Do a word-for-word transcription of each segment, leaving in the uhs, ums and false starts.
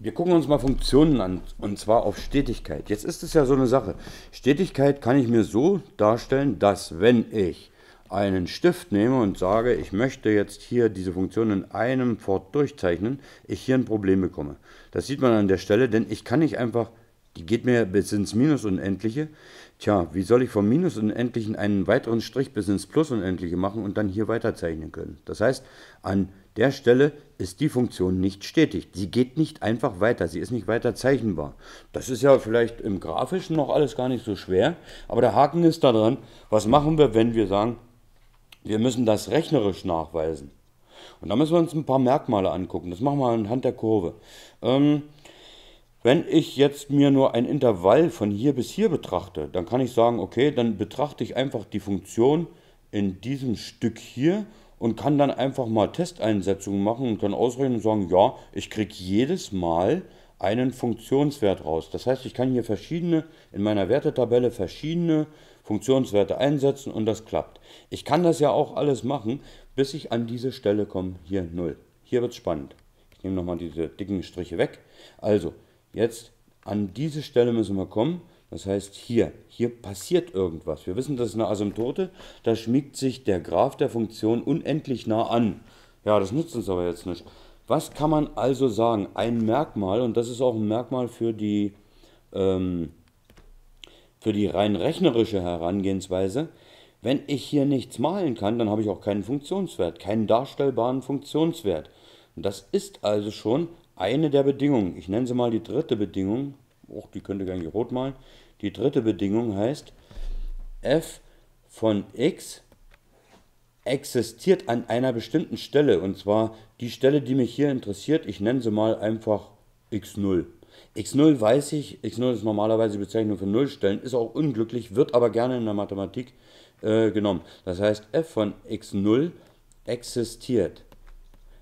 Wir gucken uns mal Funktionen an, und zwar auf Stetigkeit. Jetzt ist es ja so eine Sache. Stetigkeit kann ich mir so darstellen, dass wenn ich einen Stift nehme und sage, ich möchte jetzt hier diese Funktion in einem Fort durchzeichnen, ich hier ein Problem bekomme. Das sieht man an der Stelle, denn ich kann nicht einfach, die geht mir bis ins Minus Unendliche. Tja, wie soll ich vom Minus Unendlichen einen weiteren Strich bis ins Plus Unendliche machen und dann hier weiterzeichnen können? Das heißt, an der Stelle ist die Funktion nicht stetig. Sie geht nicht einfach weiter, sie ist nicht weiter zeichenbar. Das ist ja vielleicht im Grafischen noch alles gar nicht so schwer, aber der Haken ist daran, was machen wir, wenn wir sagen, wir müssen das rechnerisch nachweisen. Und da müssen wir uns ein paar Merkmale angucken. Das machen wir anhand der Kurve. Ähm, wenn ich jetzt mir nur ein Intervall von hier bis hier betrachte, dann kann ich sagen, okay, dann betrachte ich einfach die Funktion in diesem Stück hier und kann dann einfach mal Testeinsetzungen machen und kann ausrechnen und sagen, ja, ich kriege jedes Mal einen Funktionswert raus. Das heißt, ich kann hier verschiedene, in meiner Wertetabelle verschiedene Funktionswerte einsetzen und das klappt. Ich kann das ja auch alles machen, bis ich an diese Stelle komme, hier null. Hier wird es spannend. Ich nehme nochmal diese dicken Striche weg. Also, jetzt an diese Stelle müssen wir kommen. Das heißt, hier, hier passiert irgendwas. Wir wissen, das ist eine Asymptote. Da schmiegt sich der Graph der Funktion unendlich nah an. Ja, das nützt uns aber jetzt nicht. Was kann man also sagen? Ein Merkmal, und das ist auch ein Merkmal für die, ähm, für die rein rechnerische Herangehensweise. Wenn ich hier nichts malen kann, dann habe ich auch keinen Funktionswert, keinen darstellbaren Funktionswert. Und das ist also schon eine der Bedingungen. Ich nenne sie mal die dritte Bedingung. Och, die könnte ich eigentlich rot malen. Die dritte Bedingung heißt, f von x existiert an einer bestimmten Stelle, und zwar die Stelle, die mich hier interessiert. Ich nenne sie mal einfach x null. x null weiß ich, x null ist normalerweise die Bezeichnung für Nullstellen, ist auch unglücklich, wird aber gerne in der Mathematik äh, genommen. Das heißt, f von x null existiert.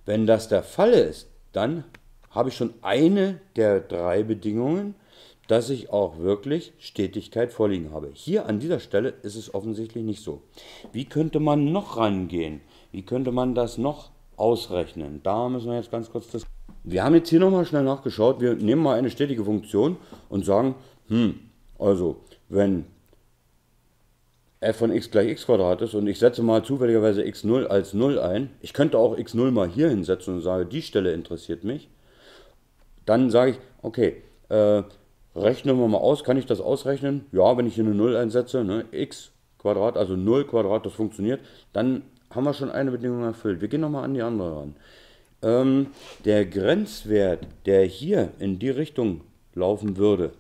Wenn das der Fall ist, dann habe ich schon eine der drei Bedingungen, dass ich auch wirklich Stetigkeit vorliegen habe. Hier an dieser Stelle ist es offensichtlich nicht so. Wie könnte man noch rangehen? Wie könnte man das noch ausrechnen? Da müssen wir jetzt ganz kurz das... Wir haben jetzt hier nochmal schnell nachgeschaut. Wir nehmen mal eine stetige Funktion und sagen, hm, also wenn f von x gleich x Quadrat ist und ich setze mal zufälligerweise x null als null ein, ich könnte auch x null mal hier hinsetzen und sage, die Stelle interessiert mich, dann sage ich, okay, äh, rechnen wir mal aus, kann ich das ausrechnen? Ja, wenn ich hier eine null einsetze, ne, x Quadrat, also null Quadrat, das funktioniert, dann haben wir schon eine Bedingung erfüllt. Wir gehen nochmal an die andere ran. Ähm, der Grenzwert, der hier in die Richtung laufen würde,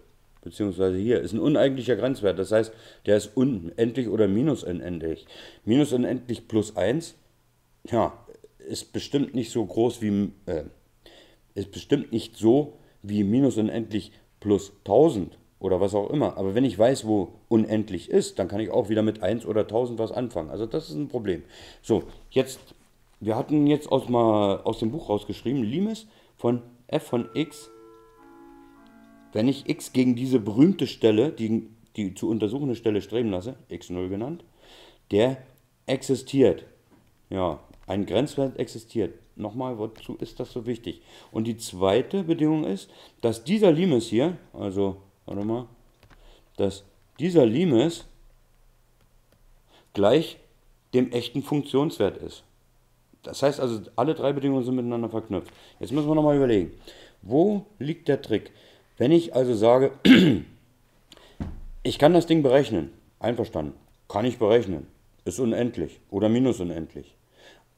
beziehungsweise hier, ist ein uneigentlicher Grenzwert. Das heißt, der ist unendlich oder minus unendlich. Minus unendlich plus eins, ja, ist bestimmt nicht so groß wie, äh, ist bestimmt nicht so wie minus unendlich plus tausend oder was auch immer. Aber wenn ich weiß, wo unendlich ist, dann kann ich auch wieder mit eins oder tausend was anfangen. Also das ist ein Problem. So, jetzt, wir hatten jetzt aus, mal, aus dem Buch rausgeschrieben, Limes von f von x, wenn ich x gegen diese berühmte Stelle, die, die zu untersuchende Stelle streben lasse, x null genannt, der existiert. Ja, ein Grenzwert existiert. Nochmal, wozu ist das so wichtig? Und die zweite Bedingung ist, dass dieser Limes hier, also, warte mal, dass dieser Limes gleich dem echten Funktionswert ist. Das heißt also, alle drei Bedingungen sind miteinander verknüpft. Jetzt müssen wir nochmal überlegen, wo liegt der Trick? Wenn ich also sage, ich kann das Ding berechnen, einverstanden, kann ich berechnen, ist unendlich oder minus unendlich.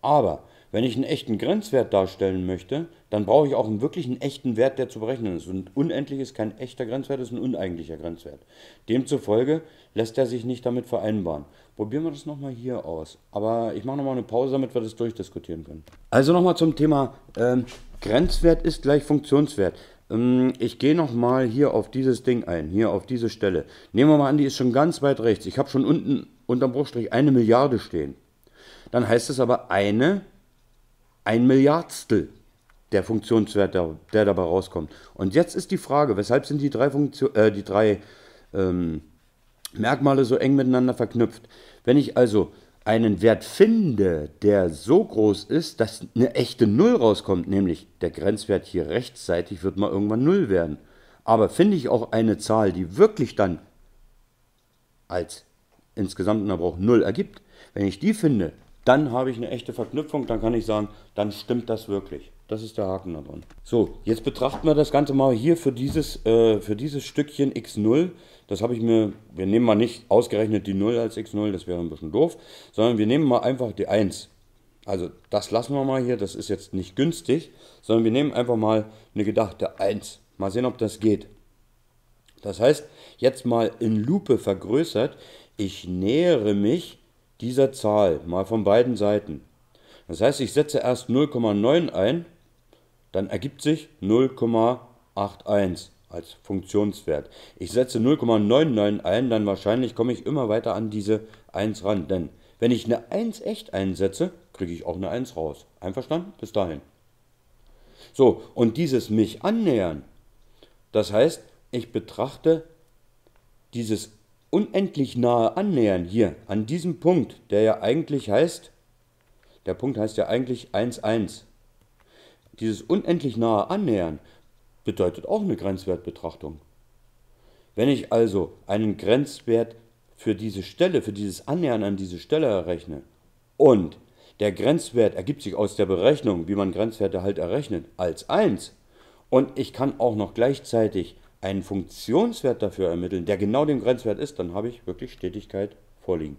Aber wenn ich einen echten Grenzwert darstellen möchte, dann brauche ich auch einen wirklichen echten Wert, der zu berechnen ist. Und unendlich ist kein echter Grenzwert, ist ein uneigentlicher Grenzwert. Demzufolge lässt er sich nicht damit vereinbaren. Probieren wir das nochmal hier aus. Aber ich mache nochmal eine Pause, damit wir das durchdiskutieren können. Also nochmal zum Thema ähm, Grenzwert ist gleich Funktionswert. Ähm, ich gehe nochmal hier auf dieses Ding ein, hier auf diese Stelle. Nehmen wir mal an, die ist schon ganz weit rechts. Ich habe schon unten unterm Bruchstrich eine Milliarde stehen. Dann heißt es aber eine... ein Milliardstel der Funktionswert, der dabei rauskommt. Und jetzt ist die Frage, weshalb sind die drei, Funktion, äh, die drei ähm, Merkmale so eng miteinander verknüpft? Wenn ich also einen Wert finde, der so groß ist, dass eine echte Null rauskommt, nämlich der Grenzwert hier rechtsseitig wird mal irgendwann Null werden. Aber finde ich auch eine Zahl, die wirklich dann als insgesamt in der Brauch Null ergibt, wenn ich die finde, dann habe ich eine echte Verknüpfung, dann kann ich sagen, dann stimmt das wirklich. Das ist der Haken da dran. So, jetzt betrachten wir das Ganze mal hier für dieses, äh, für dieses Stückchen x null. Das habe ich mir, wir nehmen mal nicht ausgerechnet die null als x null, das wäre ein bisschen doof, sondern wir nehmen mal einfach die eins. Also das lassen wir mal hier, das ist jetzt nicht günstig, sondern wir nehmen einfach mal eine gedachte eins. Mal sehen, ob das geht. Das heißt, jetzt mal in Lupe vergrößert, ich nähere mich dieser Zahl mal von beiden Seiten. Das heißt, ich setze erst null Komma neun ein, dann ergibt sich null Komma einundachtzig als Funktionswert. Ich setze null Komma neunundneunzig ein, dann wahrscheinlich komme ich immer weiter an diese eins ran. Denn wenn ich eine eins echt einsetze, kriege ich auch eine eins raus. Einverstanden? Bis dahin. So, und dieses mich annähern, das heißt, ich betrachte dieses unendlich nahe Annähern hier an diesem Punkt, der ja eigentlich heißt, der Punkt heißt ja eigentlich eins Komma eins. Dieses unendlich nahe Annähern bedeutet auch eine Grenzwertbetrachtung. Wenn ich also einen Grenzwert für diese Stelle, für dieses Annähern an diese Stelle errechne und der Grenzwert ergibt sich aus der Berechnung, wie man Grenzwerte halt errechnet, als eins und ich kann auch noch gleichzeitig einen Funktionswert dafür ermitteln, der genau dem Grenzwert ist, dann habe ich wirklich Stetigkeit vorliegen.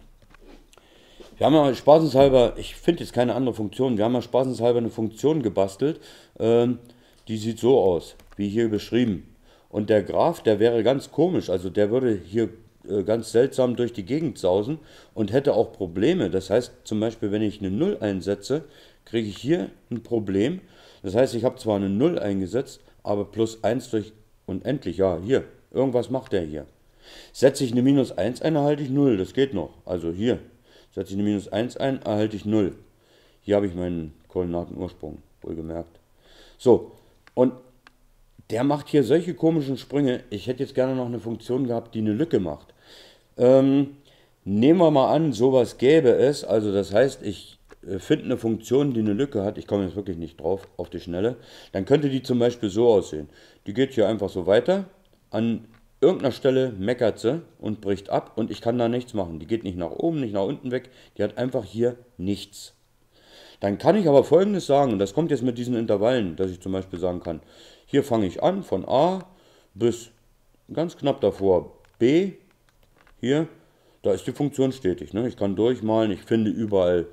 Wir haben mal spaßenshalber, ich finde jetzt keine andere Funktion, wir haben mal spaßenshalber eine Funktion gebastelt, ähm, die sieht so aus, wie hier beschrieben. Und der Graph, der wäre ganz komisch, also der würde hier äh, ganz seltsam durch die Gegend sausen und hätte auch Probleme. Das heißt zum Beispiel, wenn ich eine null einsetze, kriege ich hier ein Problem. Das heißt, ich habe zwar eine null eingesetzt, aber plus eins durch unendlich, ja hier, irgendwas macht der hier. Setze ich eine minus eins ein, erhalte ich null, das geht noch, also hier. Setze ich eine minus eins ein, erhalte ich null. Hier habe ich meinen Koordinatenursprung, wohlgemerkt. So, und der macht hier solche komischen Sprünge. Ich hätte jetzt gerne noch eine Funktion gehabt, die eine Lücke macht. Ähm, nehmen wir mal an, sowas gäbe es. Also das heißt, ich finde eine Funktion, die eine Lücke hat. Ich komme jetzt wirklich nicht drauf, auf die Schnelle. Dann könnte die zum Beispiel so aussehen. Die geht hier einfach so weiter. An irgendeiner Stelle meckert sie und bricht ab und ich kann da nichts machen. Die geht nicht nach oben, nicht nach unten weg, die hat einfach hier nichts. Dann kann ich aber Folgendes sagen, und das kommt jetzt mit diesen Intervallen, dass ich zum Beispiel sagen kann, hier fange ich an von A bis ganz knapp davor B, hier, da ist die Funktion stetig. Ne? Ich kann durchmalen, ich finde überall,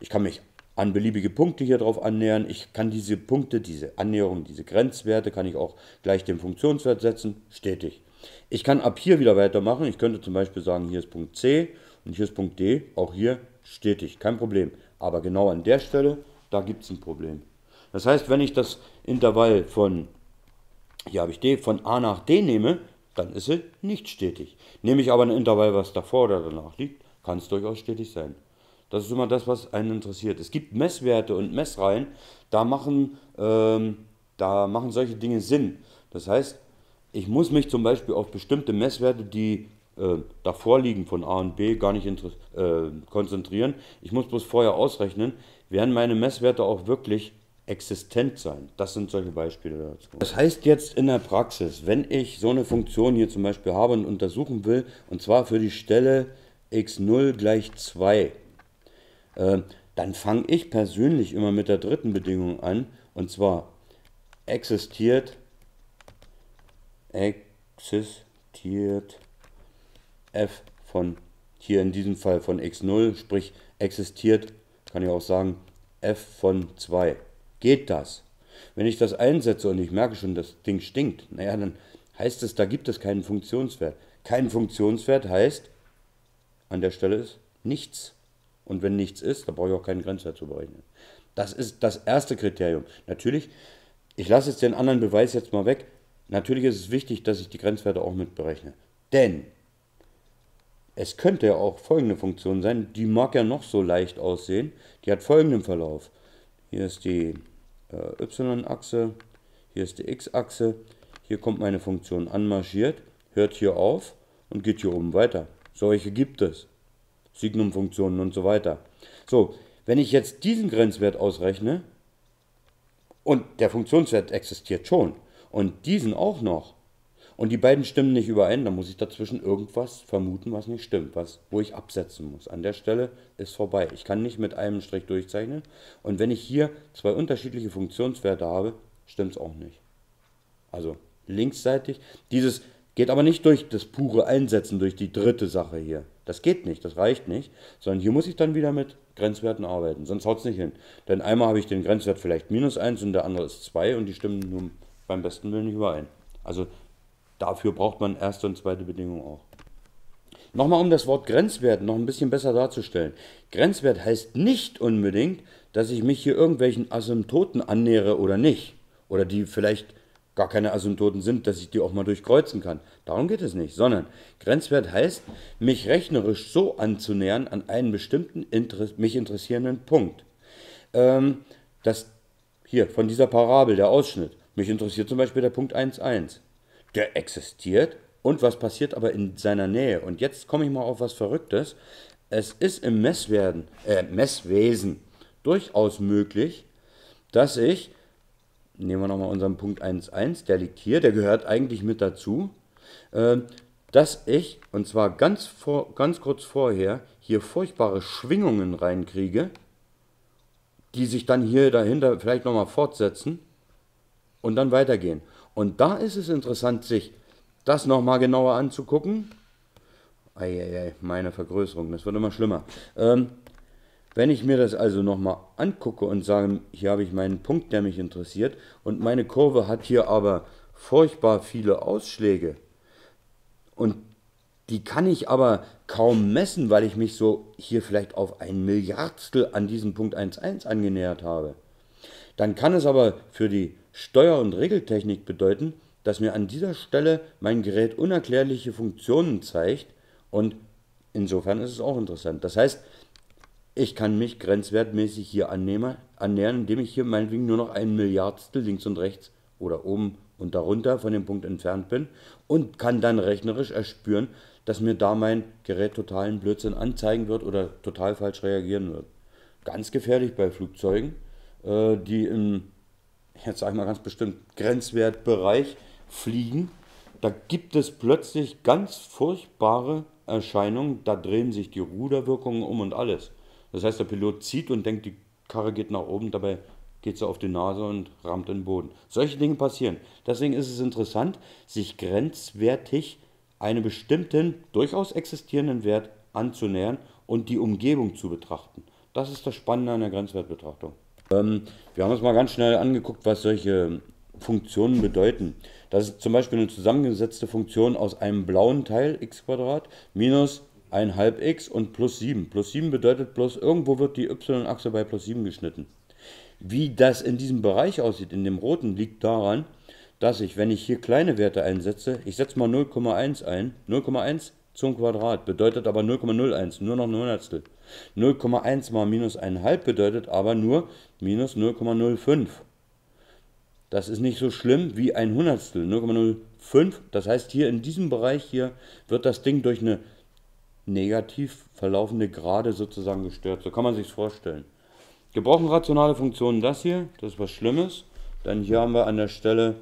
ich kann mich an beliebige Punkte hier drauf annähern. Ich kann diese Punkte, diese Annäherung, diese Grenzwerte, kann ich auch gleich den Funktionswert setzen, stetig. Ich kann ab hier wieder weitermachen. Ich könnte zum Beispiel sagen, hier ist Punkt C und hier ist Punkt D. Auch hier stetig, kein Problem. Aber genau an der Stelle, da gibt es ein Problem. Das heißt, wenn ich das Intervall von, hier habe ich D, von A nach D nehme, dann ist sie nicht stetig. Nehme ich aber ein Intervall, was davor oder danach liegt, kann es durchaus stetig sein. Das ist immer das, was einen interessiert. Es gibt Messwerte und Messreihen, da machen, ähm, da machen solche Dinge Sinn. Das heißt, ich muss mich zum Beispiel auf bestimmte Messwerte, die äh, davor liegen von A und B, gar nicht äh, konzentrieren. Ich muss bloß vorher ausrechnen, werden meine Messwerte auch wirklich existent sein. Das sind solche Beispiele dazu. Das heißt jetzt in der Praxis, wenn ich so eine Funktion hier zum Beispiel habe und untersuchen will, und zwar für die Stelle x null gleich zwei, äh, dann fange ich persönlich immer mit der dritten Bedingung an, und zwar existiert existiert f von, hier in diesem Fall von x null, sprich existiert, kann ich auch sagen, f von zwei. Geht das? Wenn ich das einsetze und ich merke schon, das Ding stinkt, naja, dann heißt es, da gibt es keinen Funktionswert. Kein Funktionswert heißt, an der Stelle ist nichts. Und wenn nichts ist, dann brauche ich auch keinen Grenzwert zu berechnen. Das ist das erste Kriterium. Natürlich, ich lasse jetzt den anderen Beweis jetzt mal weg, natürlich ist es wichtig, dass ich die Grenzwerte auch mit berechne. Denn es könnte ja auch folgende Funktion sein, die mag ja noch so leicht aussehen. Die hat folgenden Verlauf. Hier ist die äh, y-Achse, hier ist die x-Achse. Hier kommt meine Funktion anmarschiert, hört hier auf und geht hier oben weiter. Solche gibt es. Signumfunktionen und so weiter. So, wenn ich jetzt diesen Grenzwert ausrechne und der Funktionswert existiert schon und diesen auch noch und die beiden stimmen nicht überein, dann muss ich dazwischen irgendwas vermuten, was nicht stimmt, was, wo ich absetzen muss. An der Stelle ist vorbei. Ich kann nicht mit einem Strich durchzeichnen und wenn ich hier zwei unterschiedliche Funktionswerte habe, stimmt es auch nicht. Also linksseitig, dieses geht aber nicht durch das pure Einsetzen, durch die dritte Sache hier. Das geht nicht, das reicht nicht, sondern hier muss ich dann wieder mit Grenzwerten arbeiten, sonst haut es nicht hin. Denn einmal habe ich den Grenzwert vielleicht minus eins und der andere ist zwei und die stimmen nun beim besten Willen nicht überein. Also dafür braucht man erste und zweite Bedingung auch. Nochmal, um das Wort Grenzwert noch ein bisschen besser darzustellen. Grenzwert heißt nicht unbedingt, dass ich mich hier irgendwelchen Asymptoten annähere oder nicht. Oder die vielleicht gar keine Asymptoten sind, dass ich die auch mal durchkreuzen kann. Darum geht es nicht, sondern Grenzwert heißt, mich rechnerisch so anzunähern an einen bestimmten Inter- mich interessierenden Punkt. Ähm, das hier von dieser Parabel, der Ausschnitt, mich interessiert zum Beispiel der Punkt eins Komma eins. Der existiert und was passiert aber in seiner Nähe. Und jetzt komme ich mal auf was Verrücktes. Es ist im Messwerden, äh, Messwesen durchaus möglich, dass ich, nehmen wir nochmal unseren Punkt eins Komma eins, der liegt hier, der gehört eigentlich mit dazu, dass ich, und zwar ganz, vor, ganz kurz vorher, hier furchtbare Schwingungen reinkriege, die sich dann hier dahinter vielleicht nochmal fortsetzen und dann weitergehen. Und da ist es interessant, sich das nochmal genauer anzugucken. Eieiei, meine Vergrößerung, das wird immer schlimmer. Ähm, Wenn ich mir das also nochmal angucke und sage, hier habe ich meinen Punkt, der mich interessiert, und meine Kurve hat hier aber furchtbar viele Ausschläge und die kann ich aber kaum messen, weil ich mich so hier vielleicht auf ein Milliardstel an diesem Punkt eins Komma eins angenähert habe, dann kann es aber für die Steuer- und Regeltechnik bedeuten, dass mir an dieser Stelle mein Gerät unerklärliche Funktionen zeigt und insofern ist es auch interessant. Das heißt, ich kann mich grenzwertmäßig hier annähern, indem ich hier meinetwegen nur noch ein Milliardstel links und rechts oder oben und darunter von dem Punkt entfernt bin und kann dann rechnerisch erspüren, dass mir da mein Gerät totalen Blödsinn anzeigen wird oder total falsch reagieren wird. Ganz gefährlich bei Flugzeugen, die im, jetzt sage ich mal ganz bestimmt, Grenzwertbereich fliegen. Da gibt es plötzlich ganz furchtbare Erscheinungen, da drehen sich die Ruderwirkungen um und alles. Das heißt, der Pilot zieht und denkt, die Karre geht nach oben, dabei geht sie auf die Nase und rammt in den Boden. Solche Dinge passieren. Deswegen ist es interessant, sich grenzwertig einem bestimmten, durchaus existierenden Wert anzunähern und die Umgebung zu betrachten. Das ist das Spannende an der Grenzwertbetrachtung. Ähm, wir haben uns mal ganz schnell angeguckt, was solche Funktionen bedeuten. Das ist zum Beispiel eine zusammengesetzte Funktion aus einem blauen Teil, x Quadrat, minus ein halb x und plus sieben. plus sieben bedeutet bloß, irgendwo wird die y-Achse bei plus sieben geschnitten. Wie das in diesem Bereich aussieht, in dem roten, liegt daran, dass ich, wenn ich hier kleine Werte einsetze, ich setze mal null Komma eins ein, null Komma eins zum Quadrat, bedeutet aber null Komma null eins, nur noch ein Hundertstel. null Komma eins mal minus ein halb bedeutet aber nur minus null Komma null fünf. Das ist nicht so schlimm wie ein Hundertstel, null Komma null fünf. Das heißt, hier in diesem Bereich hier wird das Ding durch eine negativ verlaufende Gerade sozusagen gestört. So kann man sich es vorstellen. Gebrochen rationale Funktionen, das hier, das ist was Schlimmes. Dann hier haben wir an der Stelle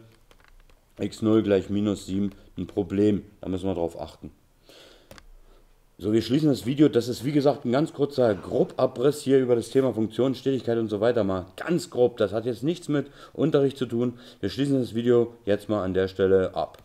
x null gleich minus sieben ein Problem. Da müssen wir drauf achten. So, wir schließen das Video. Das ist wie gesagt ein ganz kurzer Grobabriss hier über das Thema Funktionen, Stetigkeit und so weiter mal. Ganz grob, das hat jetzt nichts mit Unterricht zu tun. Wir schließen das Video jetzt mal an der Stelle ab.